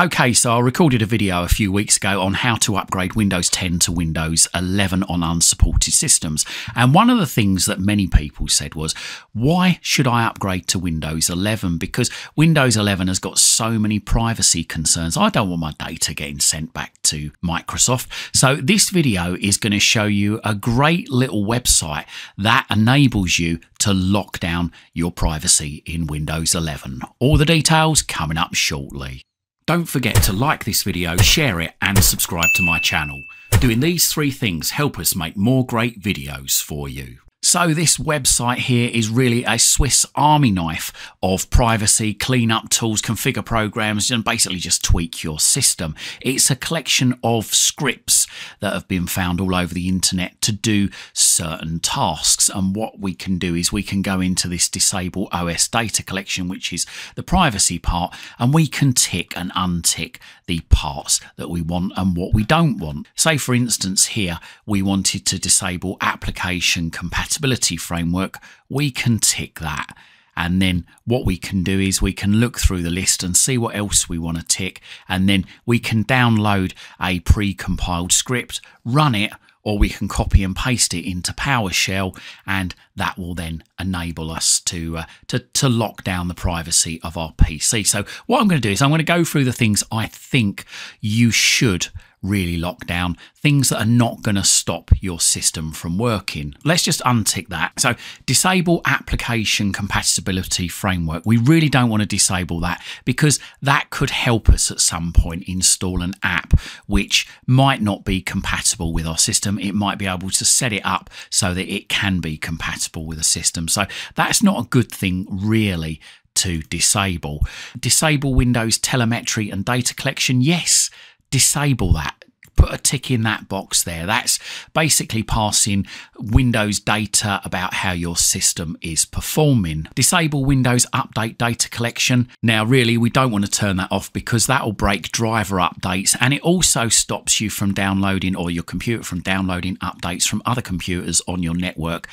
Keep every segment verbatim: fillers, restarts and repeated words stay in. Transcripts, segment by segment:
Okay, so I recorded a video a few weeks ago on how to upgrade Windows ten to Windows eleven on unsupported systems. And one of the things that many people said was, why should I upgrade to Windows eleven? Because Windows eleven has got so many privacy concerns. I don't want my data getting sent back to Microsoft. So this video is going to show you a great little website that enables you to lock down your privacy in Windows eleven. All the details coming up shortly. Don't forget to like this video, share it and subscribe to my channel. Doing these three things help us make more great videos for you. So this website here is really a Swiss army knife of privacy, cleanup tools, configure programs, and basically just tweak your system. It's a collection of scripts that have been found all over the internet to do certain tasks. And what we can do is we can go into this disable O S data collection, which is the privacy part, and we can tick and untick the parts that we want and what we don't want. Say for instance here, we wanted to disable application compatibility. Compatibility framework, we can tick that. And then what we can do is we can look through the list and see what else we want to tick. And then we can download a pre-compiled script, run it, or we can copy and paste it into PowerShell, and that will then enable us to, uh, to, to lock down the privacy of our P C. So what I'm going to do is I'm going to go through the things I think you should really lock down, things that are not going to stop your system from working. Let's just untick that. So disable application compatibility framework. We really don't want to disable that because that could help us at some point install an app which might not be compatible with our system. It might be able to set it up so that it can be compatible with a system. So that's not a good thing really to disable. Disable Windows telemetry and data collection. Yes. Disable that. Put a tick in that box there. That's basically passing Windows data about how your system is performing. Disable Windows update data collection. Now, really, we don't want to turn that off because that will break driver updates, and it also stops you from downloading, or your computer from downloading updates from other computers on your network,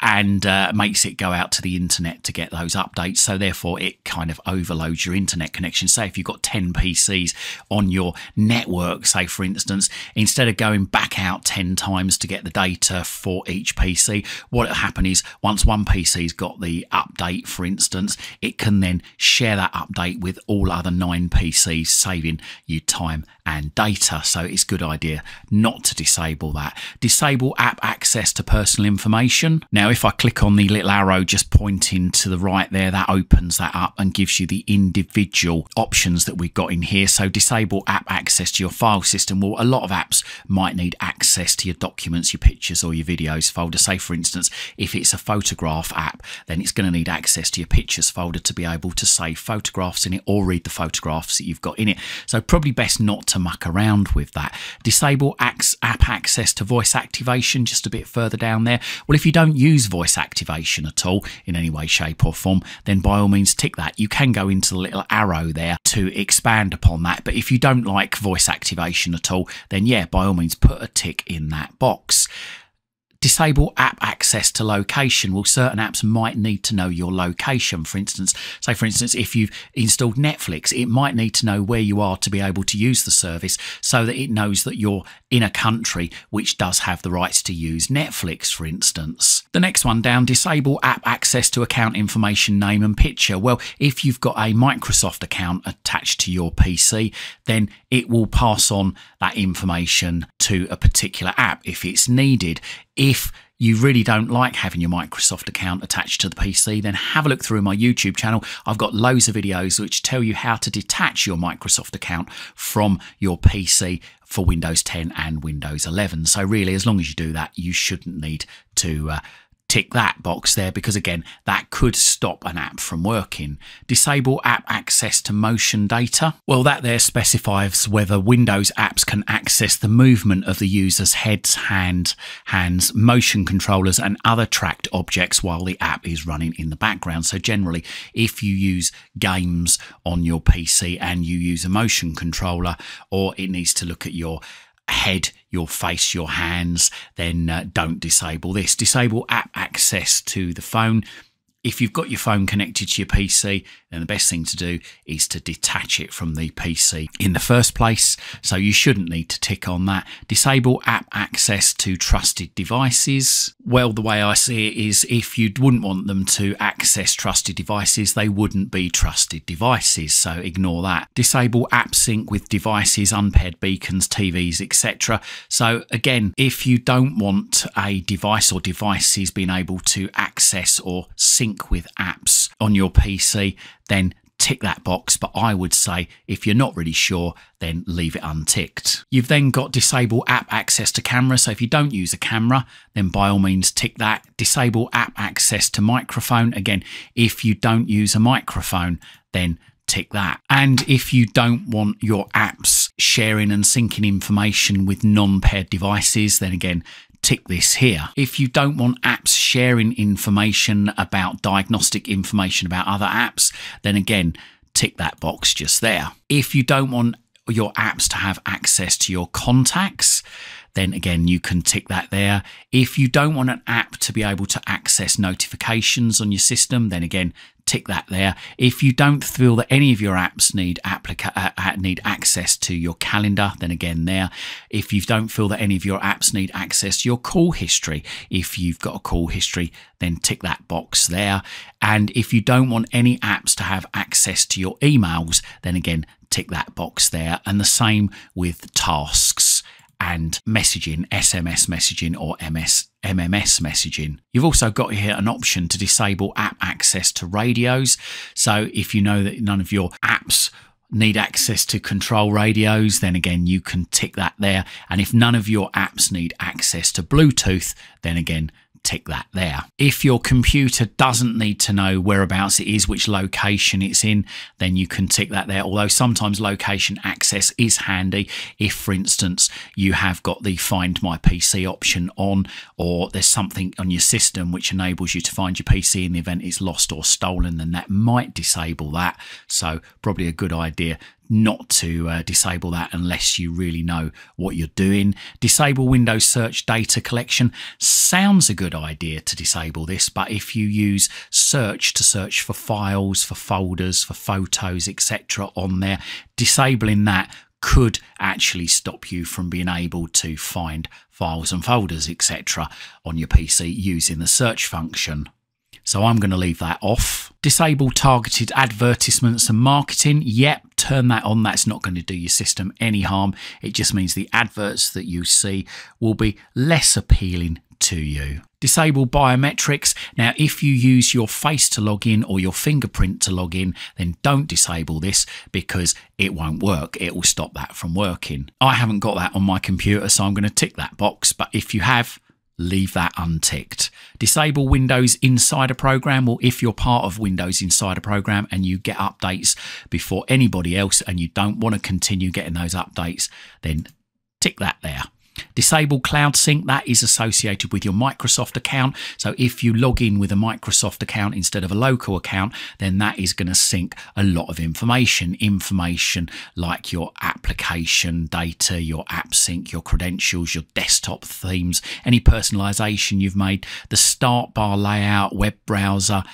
and uh, makes it go out to the internet to get those updates. So therefore it kind of overloads your internet connection. Say if you've got ten P Cs on your network, say for instance, instead of going back out ten times to get the data for each P C, what will happen is once one P C's got the update, for instance, it can then share that update with all other nine P Cs, saving you time and data. So it's a good idea not to disable that. Disable app access to personal information. Now, if I click on the little arrow just pointing to the right there, that opens that up and gives you the individual options that we've got in here. So disable app access to your file system. Well, a lot of apps might need access to your documents, your pictures or your videos folder. Say for instance, if it's a photograph app, then it's going to need access to your pictures folder to be able to save photographs in it or read the photographs that you've got in it. So probably best not to muck around with that. Disable app access to voice activation, just a bit further down there. Well, if you don't use use voice activation at all in any way, shape or form, then by all means tick that. You can go into the little arrow there to expand upon that, but if you don't like voice activation at all, then yeah, by all means put a tick in that box. Disable app access to location. Well, certain apps might need to know your location. For instance, say for instance, if you've installed Netflix, it might need to know where you are to be able to use the service so that it knows that you're in a country which does have the rights to use Netflix, for instance. The next one down, disable app access to account information, name and picture. Well, if you've got a Microsoft account attached to your P C, then it will pass on that information to a particular app if it's needed. If you really don't like having your Microsoft account attached to the P C, then have a look through my YouTube channel. I've got loads of videos which tell you how to detach your Microsoft account from your P C for Windows ten and Windows eleven. So really, as long as you do that, you shouldn't need to uh, tick that box there, because again, that could stop an app from working. Disable app access to motion data. Well, that there specifies whether Windows apps can access the movement of the user's heads, hand, hands, motion controllers and other tracked objects while the app is running in the background. So generally, if you use games on your P C and you use a motion controller, or it needs to look at your head, your face, your hands, then uh, don't disable this. Disable app access to the phone. If you've got your phone connected to your P C, then the best thing to do is to detach it from the P C in the first place. So you shouldn't need to tick on that. Disable app access to trusted devices. Well, the way I see it is if you wouldn't want them to access trusted devices, they wouldn't be trusted devices. So ignore that. Disable app sync with devices, unpaired beacons, T Vs, et cetera. So again, if you don't want a device or devices being able to access or sync with apps on your P C, then tick that box, but I would say if you're not really sure, then leave it unticked. You've then got disable app access to camera. So if you don't use a camera, then by all means tick that. Disable app access to microphone. Again, if you don't use a microphone, then tick that. And if you don't want your apps sharing and syncing information with non-paired devices, then again, tick this here. If you don't want apps sharing information about diagnostic information about other apps, then again, tick that box just there. If you don't want your apps to have access to your contacts, then again, you can tick that there. If you don't want an app to be able to access notifications on your system, then again, tick that there. If you don't feel that any of your apps need applica uh, need access to your calendar, then again there. If you don't feel that any of your apps need access to your call history, if you've got a call history, then tick that box there. And if you don't want any apps to have access to your emails, then again, tick that box there. And the same with tasks and messaging, S M S messaging or M S M M S messaging. You've also got here an option to disable app access to radios. So if you know that none of your apps need access to control radios, then again, you can tick that there. And if none of your apps need access to Bluetooth, then again, tick that there. If your computer doesn't need to know whereabouts it is, which location it's in, then you can tick that there. Although sometimes location access is handy if, for instance, you have got the Find My P C option on, or there's something on your system which enables you to find your P C in the event it's lost or stolen, then that might disable that. So probably a good idea not to uh, disable that unless you really know what you're doing. Disable Windows search data collection. Sounds a good idea to disable this, but if you use search to search for files, for folders, for photos, et cetera on there, disabling that could actually stop you from being able to find files and folders, et cetera on your P C using the search function. So I'm going to leave that off. Disable targeted advertisements and marketing. Yep, turn that on. That's not going to do your system any harm. It just means the adverts that you see will be less appealing to you. Disable biometrics. Now, if you use your face to log in or your fingerprint to log in, then don't disable this because it won't work. It will stop that from working. I haven't got that on my computer, so I'm going to tick that box. But if you have, leave that unticked. Disable Windows Insider Program. Well, if you're part of Windows Insider Program and you get updates before anybody else and you don't want to continue getting those updates, then tick that there. Disable Cloud Sync. That is associated with your Microsoft account. So if you log in with a Microsoft account instead of a local account, then that is going to sync a lot of information. Information like your application data, your app sync, your credentials, your desktop themes, any personalization you've made, the start bar layout, web browser,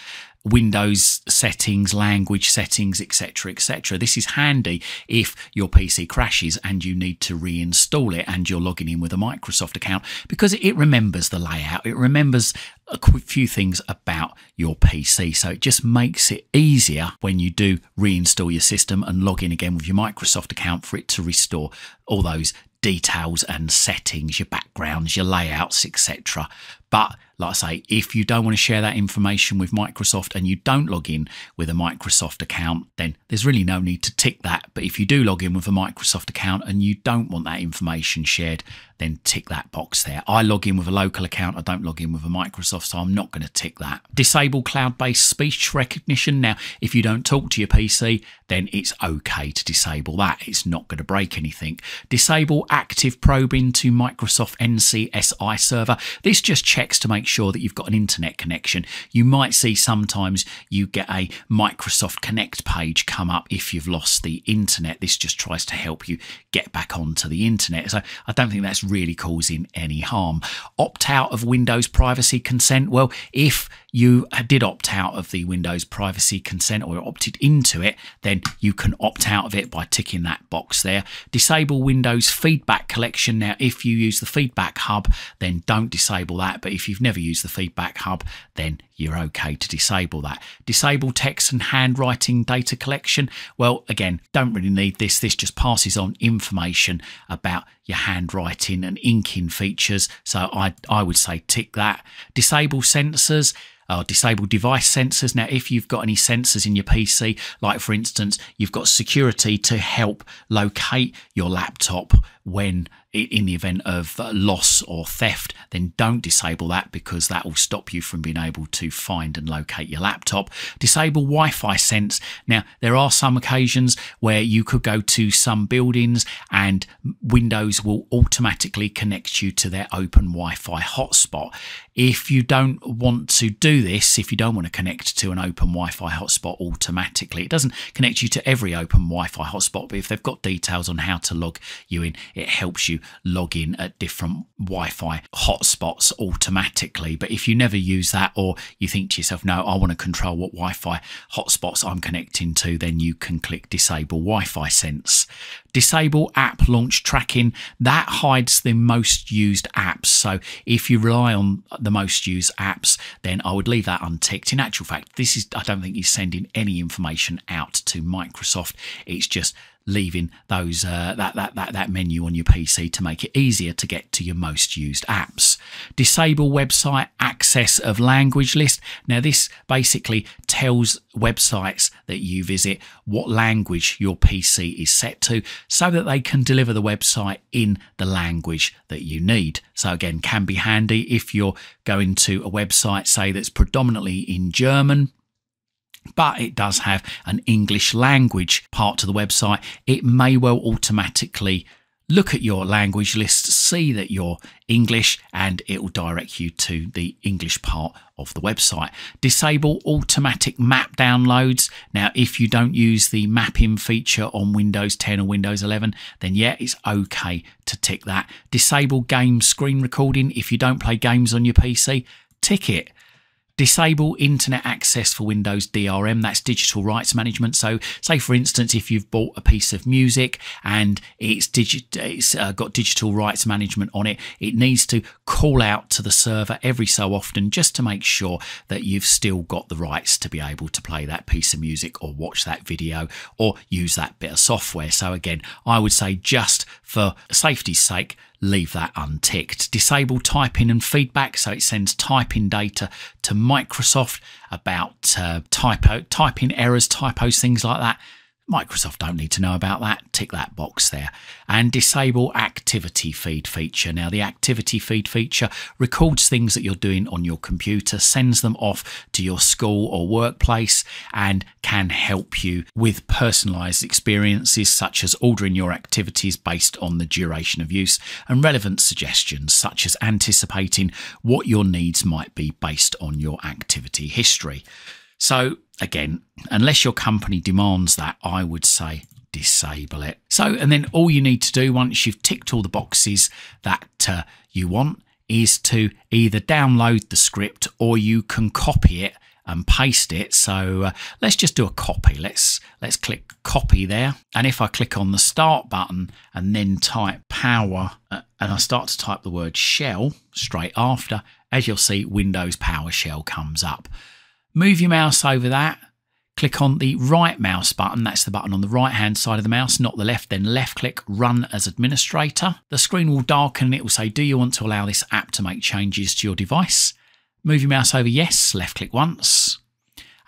Windows settings, language settings, et cetera, et cetera. This is handy if your P C crashes and you need to reinstall it and you're logging in with a Microsoft account, because it remembers the layout, it remembers a few things about your P C. So it just makes it easier when you do reinstall your system and log in again with your Microsoft account for it to restore all those details and settings, your backgrounds, your layouts, et cetera. But like I say, if you don't want to share that information with Microsoft and you don't log in with a Microsoft account, then there's really no need to tick that. But if you do log in with a Microsoft account and you don't want that information shared, then tick that box there. I log in with a local account. I don't log in with a Microsoft, so I'm not going to tick that. Disable cloud-based speech recognition. Now, if you don't talk to your P C, then it's okay to disable that. It's not going to break anything. Disable active probing to Microsoft N C S I server. This just checks checks to make sure that you've got an internet connection. You might see sometimes you get a Microsoft Connect page come up if you've lost the internet. This just tries to help you get back onto the internet. So I don't think that's really causing any harm. Opt out of Windows privacy consent. Well, if you did opt out of the Windows privacy consent or opted into it, then you can opt out of it by ticking that box there. Disable Windows feedback collection. Now, if you use the Feedback Hub, then don't disable that. But if you've never used the Feedback Hub, then you're okay to disable that. Disable text and handwriting data collection. Well, again, don't really need this. This just passes on information about your handwriting and inking features. So I, I would say tick that. Disable sensors. Uh, disable device sensors. Now, if you've got any sensors in your P C, like for instance, you've got security to help locate your laptop when in the event of loss or theft, then don't disable that because that will stop you from being able to find and locate your laptop. Disable Wi-Fi sense. Now, there are some occasions where you could go to some buildings and Windows will automatically connect you to their open Wi-Fi hotspot. If you don't want to do this, if you don't want to connect to an open Wi-Fi hotspot automatically, it doesn't connect you to every open Wi-Fi hotspot, but if they've got details on how to log you in, it helps you log in at different Wi-Fi hotspots automatically. But if you never use that, or you think to yourself, no, I want to control what Wi-Fi hotspots I'm connecting to, then you can click disable Wi-Fi sense. Disable app launch tracking. That hides the most used apps. So if you rely on the most used apps, then I would leave that unticked. In actual fact, this is, I don't think he's sending any information out to Microsoft. It's just leaving those uh, that, that, that, that menu on your P C to make it easier to get to your most used apps. Disable website access of language list. Now, this basically tells websites that you visit what language your P C is set to so that they can deliver the website in the language that you need. So again, can be handy if you're going to a website, say, that's predominantly in German, but it does have an English language part to the website. It may well automatically look at your language list, see that you're English, and it will direct you to the English part of the website. Disable automatic map downloads. Now, if you don't use the mapping feature on Windows ten or Windows eleven, then yeah, it's okay to tick that. Disable game screen recording. If you don't play games on your P C, tick it. Disable internet access for Windows D R M, that's digital rights management. So say, for instance, if you've bought a piece of music and it's, digi it's uh, got digital rights management on it, it needs to call out to the server every so often just to make sure that you've still got the rights to be able to play that piece of music or watch that video or use that bit of software. So again, I would say just for safety's sake, leave that unticked. Disable typing and feedback. So it sends typing data to Microsoft about uh, typo, typing errors, typos, things like that. Microsoft don't need to know about that. Tick that box there. And disable activity feed feature. Now, the activity feed feature records things that you're doing on your computer, sends them off to your school or workplace, and can help you with personalized experiences such as ordering your activities based on the duration of use and relevant suggestions such as anticipating what your needs might be based on your activity history. So again, unless your company demands that, I would say disable it. So, and then all you need to do once you've ticked all the boxes that uh, you want is to either download the script or you can copy it and paste it. So uh, let's just do a copy. Let's let's click copy there. And if I click on the start button and then type power uh, and I start to type the word shell straight after, as you'll see, Windows PowerShell comes up. Move your mouse over that, click on the right mouse button, that's the button on the right hand side of the mouse, not the left, then left click run as administrator. The screen will darken and it will say, do you want to allow this app to make changes to your device? Move your mouse over, yes, left click once,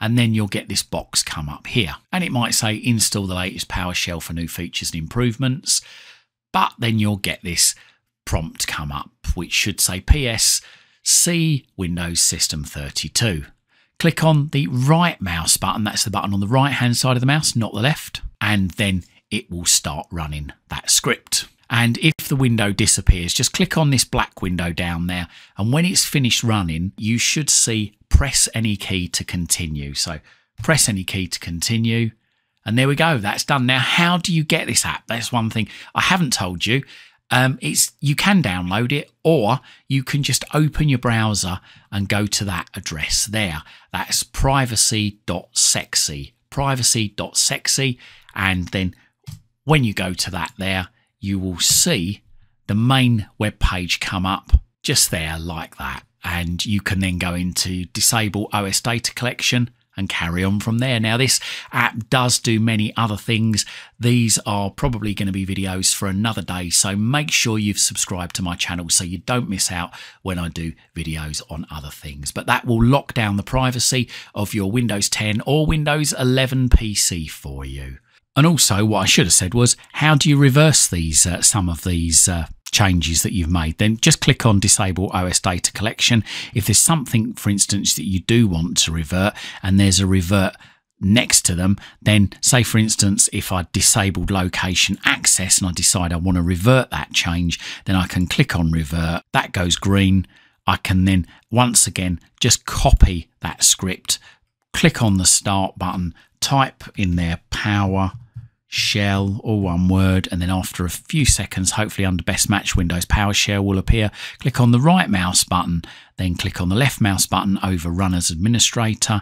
and then you'll get this box come up here. And it might say install the latest PowerShell for new features and improvements, but then you'll get this prompt come up, which should say P S, see Windows System thirty-two. Click on the right mouse button, that's the button on the right hand side of the mouse, not the left, and then it will start running that script. And if the window disappears, just click on this black window down there. And when it's finished running, you should see press any key to continue. So press any key to continue. And there we go. That's done. Now, how do you get this app? That's one thing I haven't told you. Um, it's you can download it, or you can just open your browser and go to that address there. That's privacy dot sexy, privacy dot sexy. And then when you go to that there, you will see the main web page come up just there like that. And you can then go into disable O S data collection and carry on from there. Now, this app does do many other things. These are probably going to be videos for another day, so make sure you've subscribed to my channel so you don't miss out when I do videos on other things. But that will lock down the privacy of your Windows ten or Windows eleven P C for you. And also, what I should have said was, how do you reverse these uh, some of these uh, changes that you've made? Then just click on disable O S data collection. If there's something, for instance, that you do want to revert and there's a revert next to them, then say, for instance, if I disabled location access and I decide I want to revert that change, then I can click on revert. That goes green. I can then once again just copy that script, click on the start button, type in there PowerShell, all one word, and then after a few seconds, hopefully under best match windows, PowerShell will appear. Click on the right mouse button, then click on the left mouse button over run as administrator,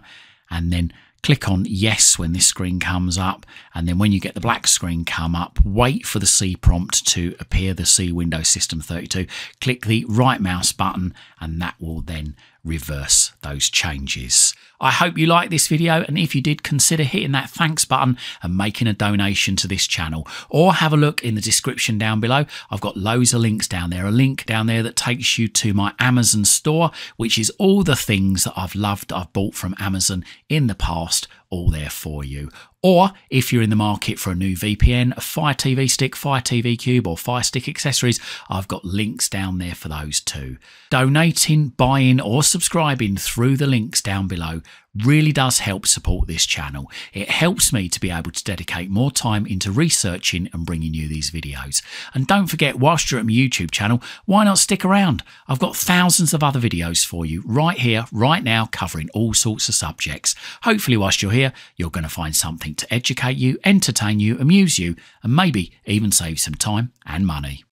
and then click on yes when this screen comes up. And then when you get the black screen come up, wait for the C prompt to appear, the C Windows System thirty-two. Click the right mouse button and that will then reverse those changes. I hope you liked this video, and if you did, consider hitting that thanks button and making a donation to this channel, or have a look in the description down below. I've got loads of links down there, a link down there that takes you to my Amazon store, which is all the things that I've loved, I've bought from Amazon in the past, all there for you. Or if you're in the market for a new V P N, a Fire T V Stick, Fire T V Cube or Fire Stick accessories, I've got links down there for those too. Donating, buying or subscribing through the links down below really does help support this channel. It helps me to be able to dedicate more time into researching and bringing you these videos. And don't forget, whilst you're at my YouTube channel, why not stick around? I've got thousands of other videos for you right here, right now, covering all sorts of subjects. Hopefully whilst you're here, you're going to find something to educate you, entertain you, amuse you, and maybe even save some time and money.